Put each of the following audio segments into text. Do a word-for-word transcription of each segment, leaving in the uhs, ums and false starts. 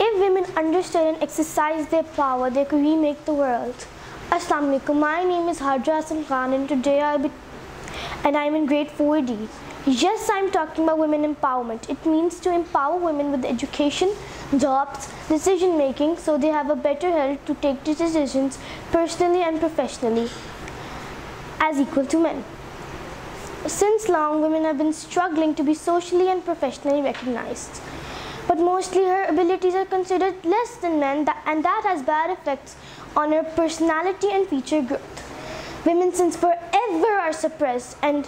If women understood and exercised their power, they could remake the world. Assalamu alaikum. My name is Hajra Hassan Khan, and today I be and I'm in grade four D. Yes, I'm talking about women empowerment. It means to empower women with education, jobs, decision making, so they have a better health to take decisions personally and professionally as equal to men. Since long, women have been struggling to be socially and professionally recognized. But mostly her abilities are considered less than men, and that has bad effects on her personality and future growth. Women since forever are suppressed and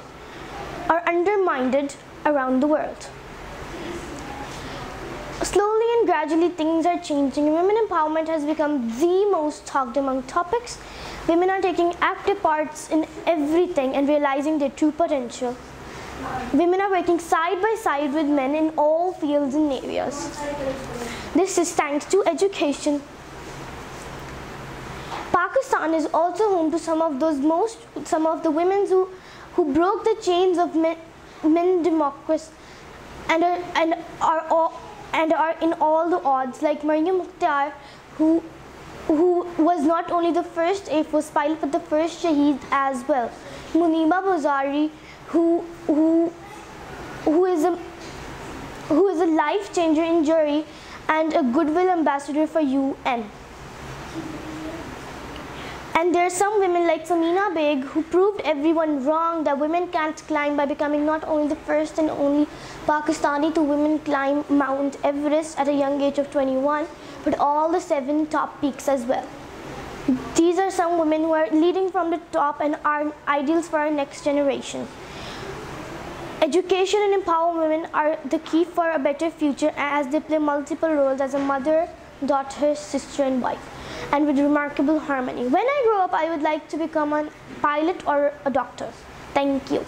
are undermined around the world. Slowly and gradually things are changing. Women empowerment has become the most talked among topics. Women are taking active parts in everything and realizing their true potential. Women are working side by side with men in all fields and areas. This is thanks to education. Pakistan is also home to some of those most, some of the women who, who broke the chains of men, men democracy and are, and are all, and are in all the odds, like Maryam Mukhtar, who, who was not only the first Air Force pilot but the first Shaheed as well. Muniba Mazari, who who who is a who is a life changer in jury and a goodwill ambassador for U N. And there are some women like Samina Beg who proved everyone wrong that women can't climb by becoming not only the first and only Pakistani to women climb Mount Everest at a young age of twenty-one, but all the seven top peaks as well. These are some women who are leading from the top and are ideals for our next generation. Education and empowering women are the key for a better future, as they play multiple roles as a mother, daughter, sister and wife, and with remarkable harmony. When I grow up, I would like to become a pilot or a doctor. Thank you.